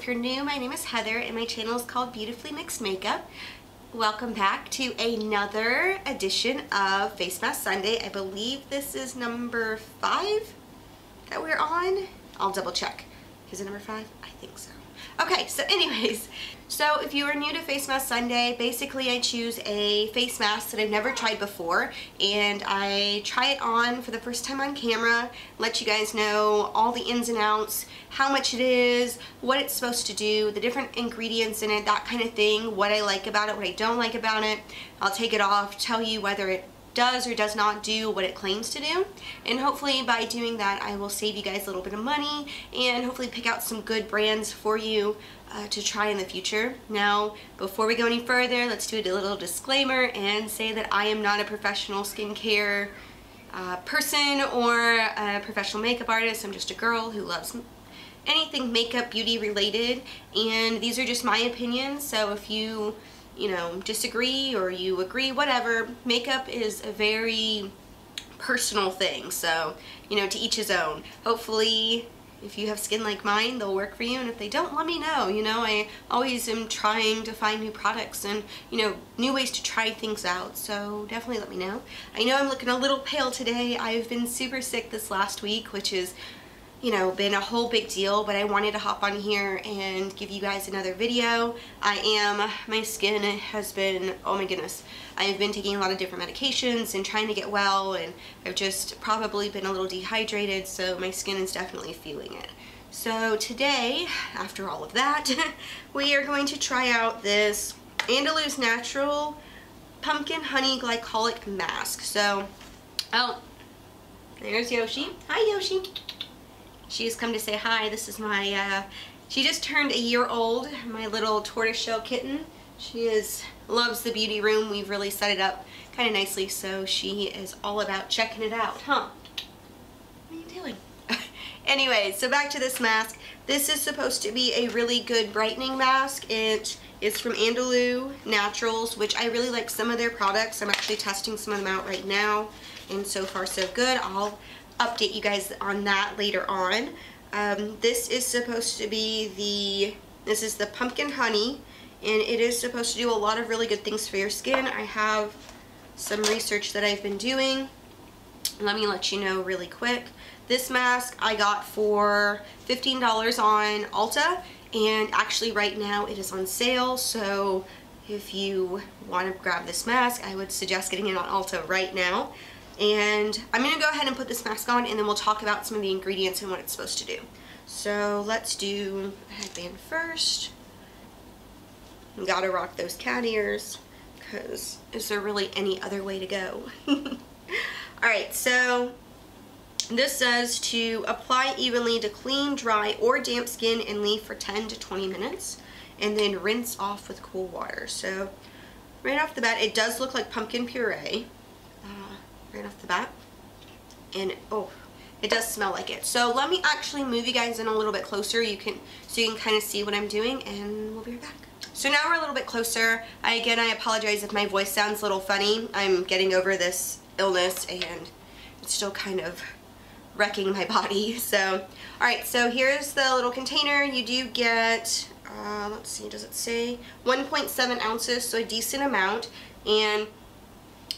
If you're new, my name is Heather and my channel is called Beautifully Mixed Makeup. Welcome back to another edition of Face Mask Sunday. I believe this is number 5 that we're on. I'll double check. Is it number 5? I think so. Okay, so anyways, so if you are new to Face Mask Sunday, basically I choose a face mask that I've never tried before, and I try it on for the first time on camera, let you guys know all the ins and outs, how much it is, what it's supposed to do, the different ingredients in it, that kind of thing, what I like about it, what I don't like about it. I'll take it off, tell you whether it does or does not do what it claims to do, and hopefully by doing that I will save you guys a little bit of money and hopefully pick out some good brands for you to try in the future. Now, before we go any further, let's do a little disclaimer and say that I am not a professional skincare person or a professional makeup artist. I'm just a girl who loves anything makeup, beauty related, and these are just my opinions. So if you know, disagree or you agree, whatever, makeup is a very personal thing, so, you know, to each his own. Hopefully if you have skin like mine, they'll work for you, and if they don't, let me know. You know, I always am trying to find new products and, you know, new ways to try things out, so definitely let me know. I know I'm looking a little pale today. I've been super sick this last week, which is, you know, been a whole big deal, but I wanted to hop on here and give you guys another video. My skin has been, oh my goodness, I've been taking a lot of different medications and trying to get well, and I've just probably been a little dehydrated, so my skin is definitely feeling it. So today, after all of that, we are going to try out this Andalou Natural Pumpkin Honey Glycolic Mask. So, oh, there's Yoshi. Hi, Yoshi. She's come to say hi. This is my, she just turned a year old, my little tortoiseshell kitten. She loves the beauty room. We've really set it up kind of nicely, so she is all about checking it out, huh? What are you doing? Anyway, so back to this mask. This is supposed to be a really good brightening mask. It is from Andalou Naturals, which I really like some of their products. I'm actually testing some of them out right now, and so far so good. I'll update you guys on that later on. This is supposed to be this is the pumpkin honey, and it is supposed to do a lot of really good things for your skin. I have some research that I've been doing. Let me let you know really quick. This mask I got for $15 on Ulta, and actually right now it is on sale, so if you want to grab this mask, I would suggest getting it on Ulta right now. And I'm going to go ahead and put this mask on, and then we'll talk about some of the ingredients and what it's supposed to do. So let's do a headband first. You gotta rock those cat ears, because is there really any other way to go? Alright, so this says to apply evenly to clean, dry, or damp skin and leave for 10 to 20 minutes. And then rinse off with cool water. So right off the bat, it does look like pumpkin puree. Right off the bat, and oh, it does smell like it. So let me actually move you guys in a little bit closer, so you can kind of see what I'm doing, and we'll be right back. So now we're a little bit closer. Again, I apologize if my voice sounds a little funny. I'm getting over this illness, and it's still kind of wrecking my body. So, all right. So here's the little container. You do get, let's see, does it say 1.7 ounces? So a decent amount, and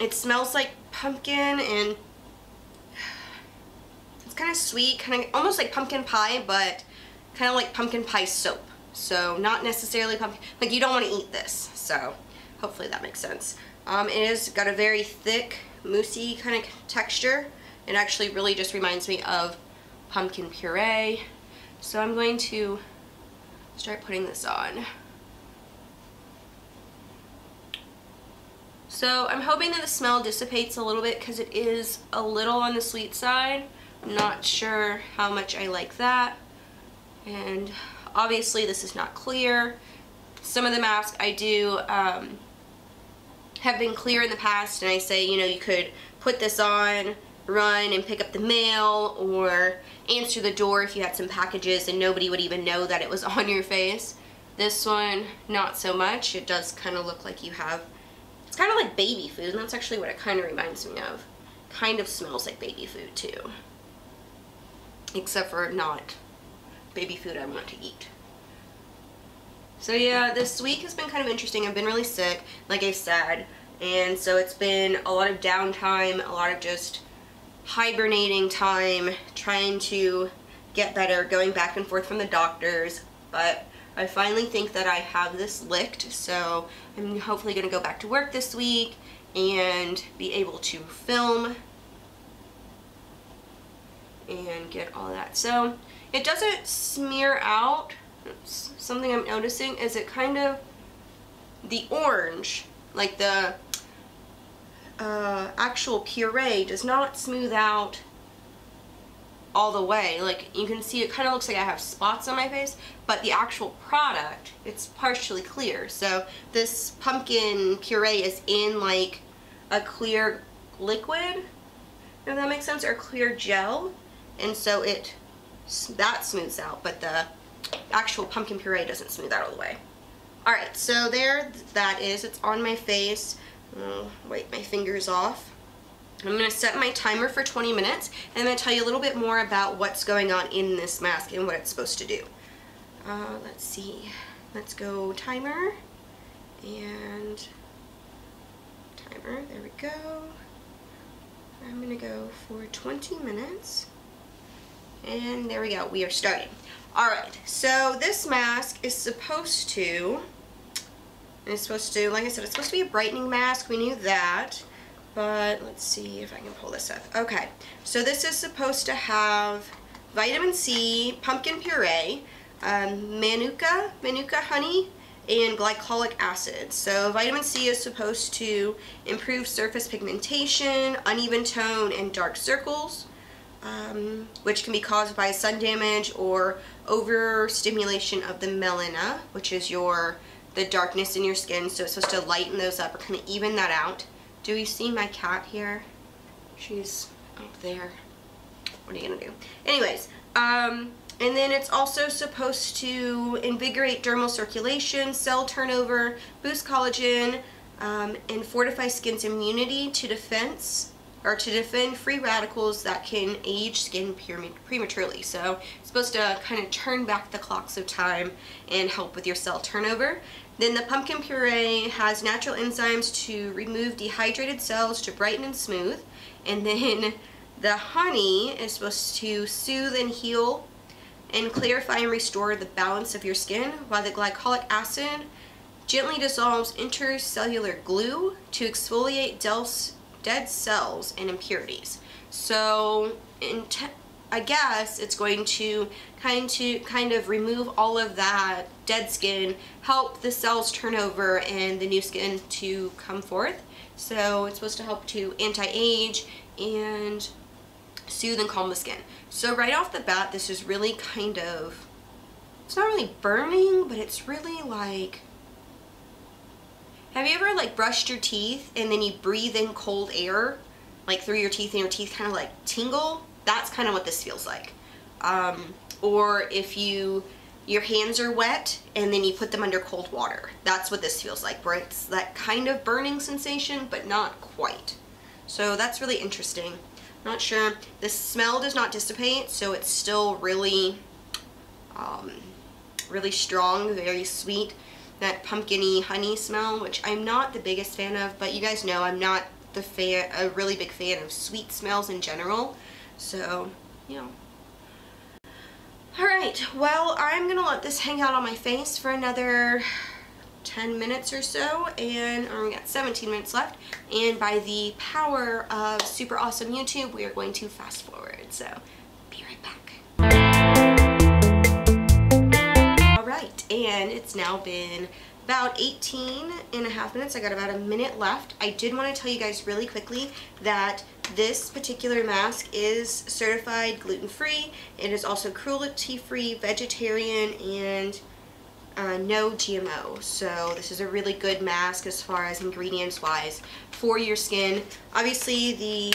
it smells like pumpkin, and it's kind of sweet, kind of almost like pumpkin pie, but kind of like pumpkin pie soap. So not necessarily pumpkin, like you don't want to eat this. So hopefully that makes sense. It has got a very thick, moussey kind of texture. It actually really just reminds me of pumpkin puree. So I'm going to start putting this on. So I'm hoping that the smell dissipates a little bit, because it is a little on the sweet side. I'm not sure how much I like that. And obviously this is not clear. Some of the masks I do have been clear in the past, and I say, you know, you could put this on, run and pick up the mail, or answer the door if you had some packages, and nobody would even know that it was on your face. This one, not so much. It does kind of look like you have, it's kind of like baby food, and that's actually what it kind of reminds me of. Kind of smells like baby food too. Except for not baby food I want to eat. So yeah, this week has been kind of interesting. I've been really sick, like I said, and so it's been a lot of downtime, a lot of just hibernating time, trying to get better, going back and forth from the doctors, but I finally think that I have this licked, so I'm hopefully going to go back to work this week and be able to film and get all that. So it doesn't smear out. Something I'm noticing is it kind of, the orange, like the actual puree does not smooth out all the way. Like you can see it kind of looks like I have spots on my face, but the actual product, it's partially clear. So this pumpkin puree is in like a clear liquid, if that makes sense, or clear gel, and so it, that smooths out, but the actual pumpkin puree doesn't smooth out all the way. Alright, so there that is. It's on my face. I'll wipe my fingers off. I'm going to set my timer for 20 minutes and I'm going to tell you a little bit more about what's going on in this mask and what it's supposed to do. Let's see. Let's go timer and timer. There we go. I'm going to go for 20 minutes. And there we go. We are starting. Alright, so this mask is supposed to, like I said, it's supposed to be a brightening mask. We knew that. But let's see if I can pull this up. Okay, so this is supposed to have vitamin C, pumpkin puree, manuka honey, and glycolic acid. So vitamin C is supposed to improve surface pigmentation, uneven tone, and dark circles, which can be caused by sun damage or overstimulation of the melanina, which is the darkness in your skin. So it's supposed to lighten those up or kind of even that out. Do you see my cat here? She's up there. What are you gonna do? Anyways, and then it's also supposed to invigorate dermal circulation, cell turnover, boost collagen, and fortify skin's immunity to defend free radicals that can age skin prematurely. So it's supposed to kind of turn back the clocks of time and help with your cell turnover. Then the pumpkin puree has natural enzymes to remove dehydrated cells to brighten and smooth. And then the honey is supposed to soothe and heal and clarify and restore the balance of your skin, while the glycolic acid gently dissolves intercellular glue to exfoliate dead cells and impurities. So I guess it's going to kind of remove all of that dead skin, help the cells turn over and the new skin to come forth. So it's supposed to help to anti-age and soothe and calm the skin. So right off the bat, this is really kind of, it's not really burning, but it's really like, have you ever like brushed your teeth and then you breathe in cold air like through your teeth and your teeth kind of like tingle? That's kind of what this feels like. Or if your hands are wet and then you put them under cold water. That's what this feels like, where it's that kind of burning sensation but not quite. So that's really interesting. Not sure. The smell does not dissipate, so it's still really, really strong, very sweet. That pumpkin-y honey smell, which I'm not the biggest fan of, but you guys know I'm not a really big fan of sweet smells in general. So, you know. Alright, well, I'm going to let this hang out on my face for another 10 minutes or so, and we got 17 minutes left, and by the power of super awesome YouTube, we are going to fast forward, so be right back. And it's now been about 18 and a half minutes. I got about a minute left. I did want to tell you guys really quickly that this particular mask is certified gluten-free. It is also cruelty-free, vegetarian, and no GMO. So this is a really good mask as far as ingredients-wise for your skin. Obviously, the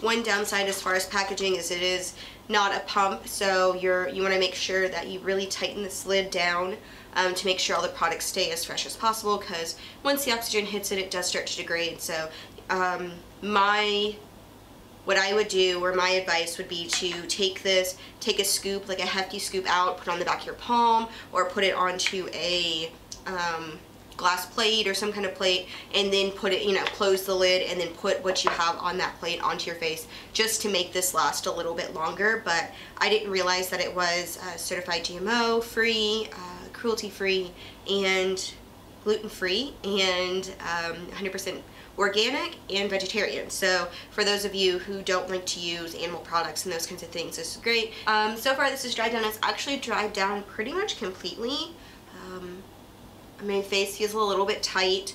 one downside as far as packaging is it is not a pump, so you want to make sure that you really tighten the lid down to make sure all the products stay as fresh as possible, because once the oxygen hits it, it does start to degrade. So my what I would do, or my advice would be to take this, take a scoop, like a hefty scoop out, put it on the back of your palm, or put it onto a glass plate or some kind of plate, and then put it, you know, close the lid and then put what you have on that plate onto your face, just to make this last a little bit longer. But I didn't realize that it was certified GMO free, cruelty free, and gluten free, and 100% organic and vegetarian. So for those of you who don't like to use animal products and those kinds of things, this is great. So far this is dried down. It's actually dried down pretty much completely. My face feels a little bit tight.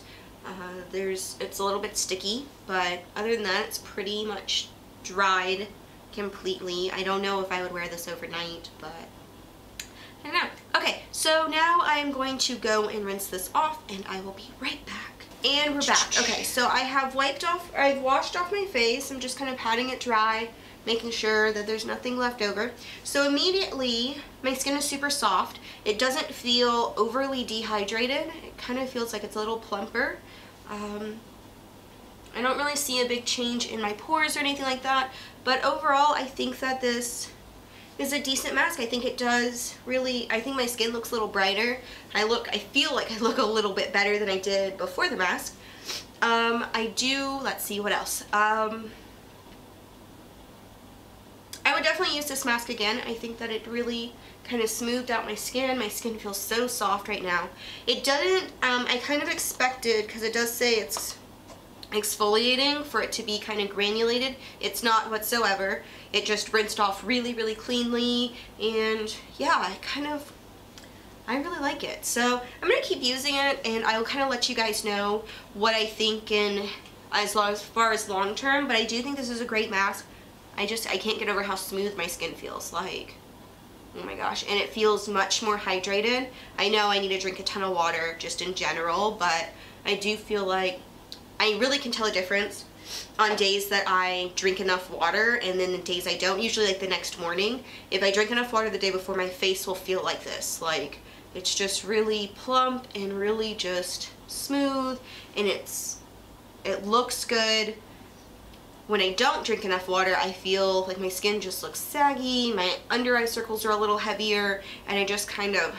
It's a little bit sticky, but other than that, it's pretty much dried completely. I don't know if I would wear this overnight, but I don't know. Okay, so now I'm going to go and rinse this off, and I will be right back. And we're back. Okay, so I have I've washed off my face. I'm just kind of patting it dry, making sure that there's nothing left over. So immediately, my skin is super soft. It doesn't feel overly dehydrated. It kind of feels like it's a little plumper. I don't really see a big change in my pores or anything like that, but overall I think that this is a decent mask. I think it does really, I think my skin looks a little brighter. I feel like I look a little bit better than I did before the mask. Let's see what else. I would definitely use this mask again. I think that it really kind of smoothed out my skin. My skin feels so soft right now. It doesn't, I kind of expected, because it does say it's exfoliating, for it to be kind of granulated. It's not whatsoever. It just rinsed off really, really cleanly. And yeah, I really like it. So I'm going to keep using it, and I'll kind of let you guys know what I think in as far as long term. But I do think this is a great mask. I can't get over how smooth my skin feels, like, oh my gosh. And it feels much more hydrated. I know I need to drink a ton of water just in general, but I do feel like I really can tell a difference on days that I drink enough water and then the days I don't. Usually, like, the next morning, if I drink enough water the day before, my face will feel like this. Like, it's just really plump and really just smooth, and it looks good. When I don't drink enough water, I feel like my skin just looks saggy, my under eye circles are a little heavier, and I just kind of,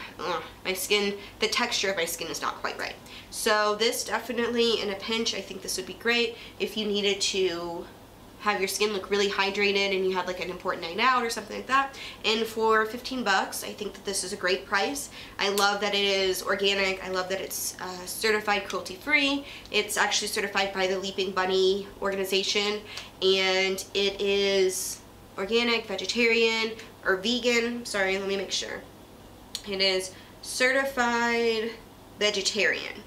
my skin, the texture of my skin is not quite right. So this definitely, in a pinch, I think this would be great if you needed to have your skin look really hydrated and you had like an important night out or something like that. And for $15, I think that this is a great price. I love that it is organic. I love that it's certified cruelty free. It's actually certified by the Leaping Bunny organization, and it is organic, vegetarian, or vegan. Sorry, let me make sure. It is certified vegetarian.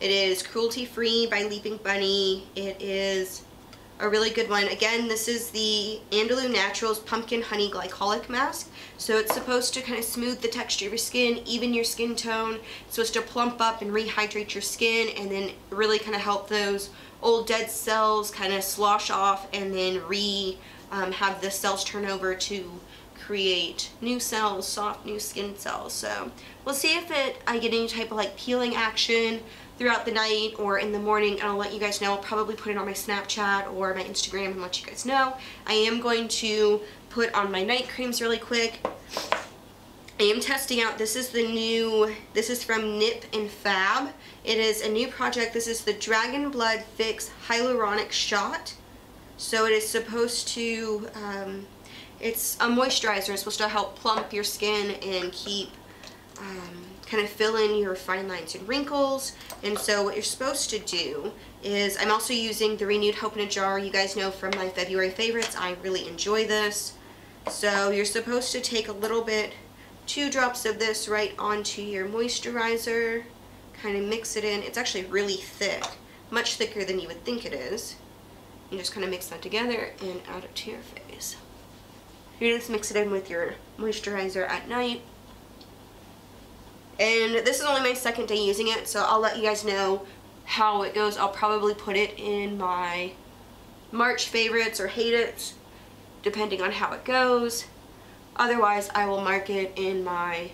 It is cruelty free by Leaping Bunny. It is a really good one. Again, this is the Andalou Naturals Pumpkin Honey Glycolic Mask. So it's supposed to kind of smooth the texture of your skin, even your skin tone. It's supposed to plump up and rehydrate your skin, and then really kind of help those old dead cells kind of slosh off, and then have the cells turn over to create new cells, soft new skin cells. So we'll see if I get any type of like peeling action throughout the night or in the morning, and I'll let you guys know. I'll probably put it on my Snapchat or my Instagram and let you guys know. I am going to put on my night creams really quick. I am testing out, this is from Nip and Fab. It is a new project. This is the Dragon Blood Fix Hyaluronic Shot. So it is supposed to, it's a moisturizer. It's supposed to help plump your skin and keep, kind of fill in your fine lines and wrinkles. And so what you're supposed to do is, I'm also using the Renewed Hope in a Jar. You guys know from my February favorites, I really enjoy this. So you're supposed to take a little bit, 2 drops of this right onto your moisturizer, kind of mix it in. It's actually really thick, much thicker than you would think it is. You just kind of mix that together and add it to your face. You just mix it in with your moisturizer at night. And this is only my second day using it, so I'll let you guys know how it goes. I'll probably put it in my March favorites or hate it, depending on how it goes. Otherwise, I will mark it in my,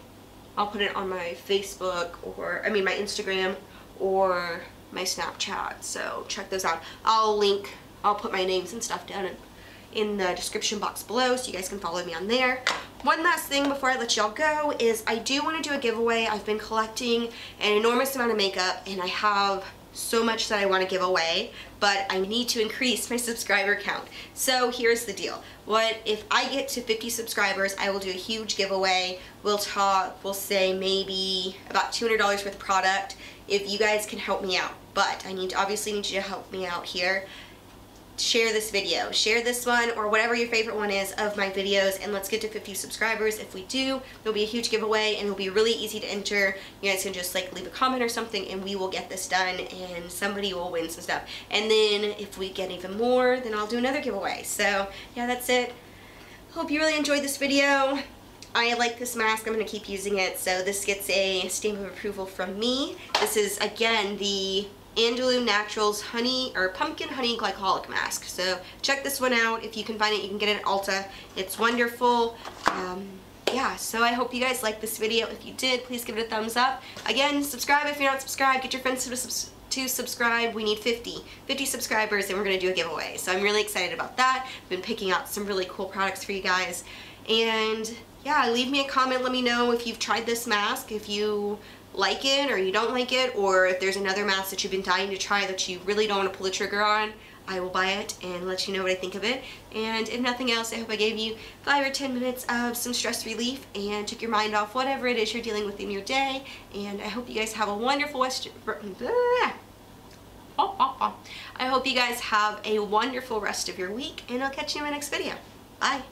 I'll put it on my Facebook or, my Instagram or my Snapchat. So check those out. I'll put my names and stuff down in the description box below so you guys can follow me on there. One last thing before I let y'all go is I do want to do a giveaway. I've been collecting an enormous amount of makeup and I have so much that I want to give away, but I need to increase my subscriber count. So here's the deal. What if I get to 50 subscribers, I will do a huge giveaway. We'll say maybe about $200 worth of product if you guys can help me out. But I obviously need you to help me out here. Share this video, share this one, or whatever your favorite one is of my videos, and let's get to 50 subscribers. If we do, there'll be a huge giveaway and it'll be really easy to enter. You guys can just like leave a comment or something and we will get this done and somebody will win some stuff. And then if we get even more, then I'll do another giveaway. So yeah, that's it. Hope you really enjoyed this video. I like this mask. I'm going to keep using it. So this gets a stamp of approval from me. This is again the Andalou Naturals honey or pumpkin honey glycolic mask. So check this one out. If you can find it, you can get it at Ulta. It's wonderful. Yeah, so I hope you guys liked this video. If you did, please give it a thumbs up. Again, subscribe if you're not subscribed. Get your friends to subscribe. We need 50 subscribers and we're going to do a giveaway. So I'm really excited about that. I've been picking out some really cool products for you guys. And yeah, leave me a comment. Let me know if you've tried this mask, if you like it or you don't like it, or if there's another mask that you've been dying to try that you really don't want to pull the trigger on. I will buy it and let you know what I think of it. And if nothing else, I hope I gave you 5 or 10 minutes of some stress relief and took your mind off whatever it is you're dealing with in your day. And I hope you guys have a wonderful rest of your week, and I'll catch you in my next video. Bye.